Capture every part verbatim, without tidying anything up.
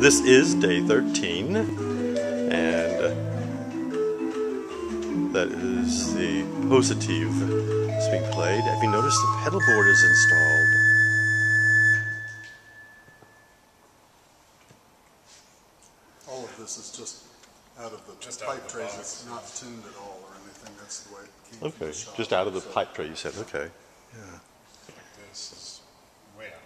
This is day thirteen, and that is the Positive that's being played. Have you noticed the pedal board is installed? All of this is just out of the just pipe the tray. Box. It's not tuned at all or anything. That's the way it came. Okay, from the just out of the so pipe tray, you said. Okay. Yeah. Like this is way out of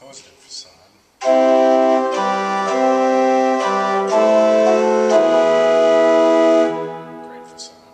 Positive facade. Great facade.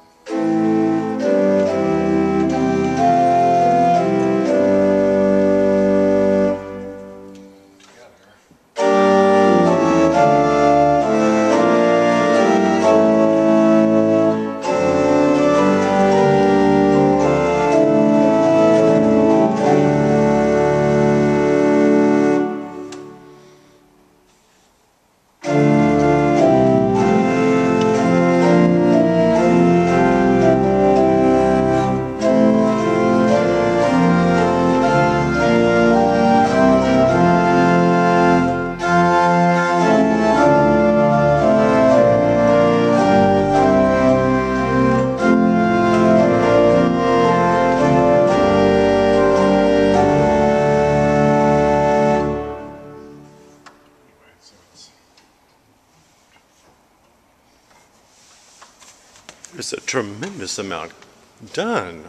There's a tremendous amount done.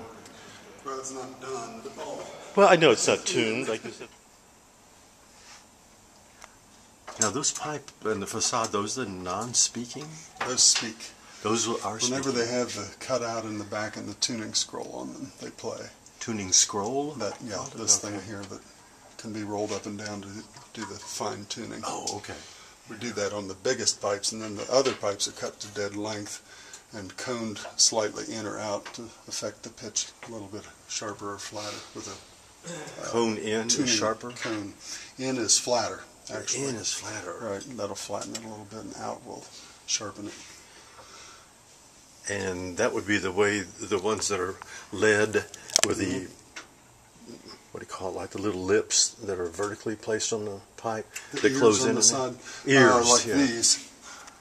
Well, it's not done at all. Well, I know it's not tuned, like you said. Now, those pipe and the facade, those are non-speaking? Those speak. Those are speaking. Whenever they have the cutout in the back and the tuning scroll on them, they play. Tuning scroll? That, yeah, oh, this okay. thing here that can be rolled up and down to do the fine tuning. Oh, okay. We do that on the biggest pipes, and then the other pipes are cut to dead length and coned slightly in or out to affect the pitch a little bit sharper or flatter with a uh, cone in or sharper? Cone. In is flatter, actually. In is flatter. Right, that'll flatten it a little bit and out will sharpen it. And that would be the way the ones that are lead with the, what do you call it, like the little lips that are vertically placed on the pipe? The that ears close on in the side. Ears, uh, like yeah. these.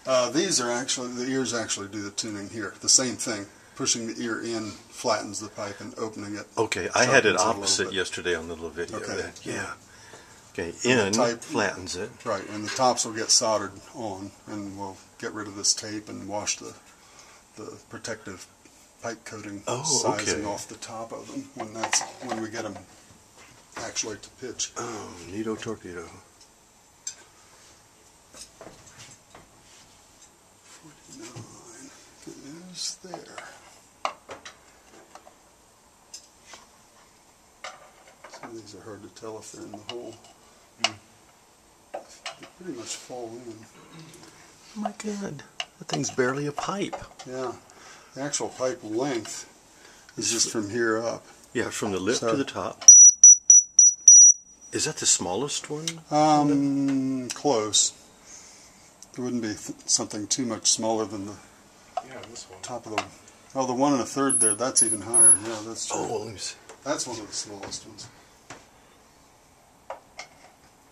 Uh, these are actually, the ears actually do the tuning here. The same thing. Pushing the ear in flattens the pipe and opening it. Okay, I had it opposite yesterday on the little video. Okay. Yeah. Okay, in flattens it. Right, and the tops will get soldered on, and we'll get rid of this tape and wash the, the protective pipe coating oh, sizing okay. off the top of them when, that's, when we get them actually to pitch. Oh, neato torpedo. There. Some of these are hard to tell if they're in the hole. Mm. They pretty much fall in. Oh my God, that thing's barely a pipe. Yeah, the actual pipe length is just from here up. Yeah, from the lip so, to the top. Is that the smallest one? Um, close. There wouldn't be th something too much smaller than the yeah, this one. Top of the. Oh, the one and a third there. That's even higher. Yeah, that's true. Oh, let me see. That's one of the smallest ones.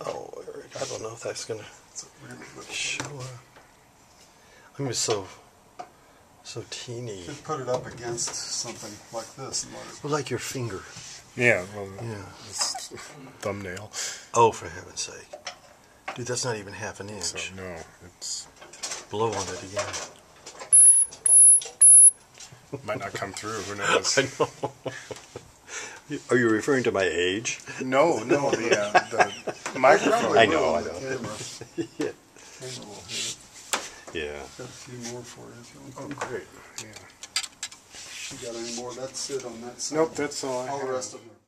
Oh, Eric, I don't know if that's gonna that's a weird show up. I mean, so so teeny. You could put it up against something like this. And let it... Well, like your finger. Yeah, well, yeah. It's thumbnail. Oh, for heaven's sake. Dude, that's not even half an inch. So, no, it's... Blow on it again. Might not come through, who knows? I know. Are you referring to my age? No, no, the, uh, the microphone. I know, I know. Yeah. Yeah. Got a few more for you if you want. Oh, great, yeah. You got any more? That's it on that side. Nope, that's all I have. All the rest of them.